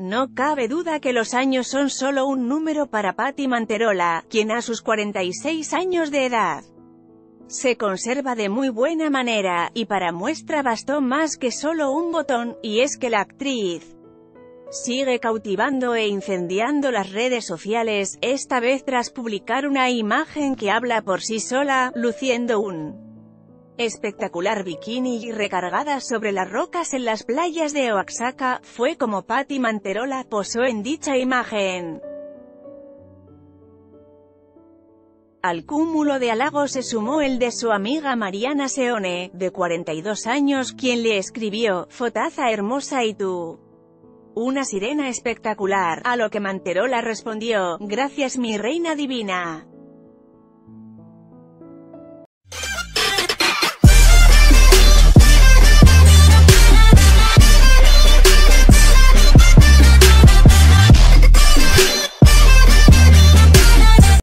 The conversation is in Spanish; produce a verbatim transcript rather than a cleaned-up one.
No cabe duda que los años son solo un número para Paty Manterola, quien a sus cuarenta y seis años de edad se conserva de muy buena manera, y para muestra bastó más que solo un botón, y es que la actriz sigue cautivando e incendiando las redes sociales, esta vez tras publicar una imagen que habla por sí sola, luciendo un espectacular bikini y recargada sobre las rocas en las playas de Oaxaca. Fue como Paty Manterola posó en dicha imagen. Al cúmulo de halagos se sumó el de su amiga Mariana Seone, de cuarenta y dos años, quien le escribió: «Fotaza hermosa y tú, una sirena espectacular», a lo que Manterola respondió: «Gracias mi reina divina».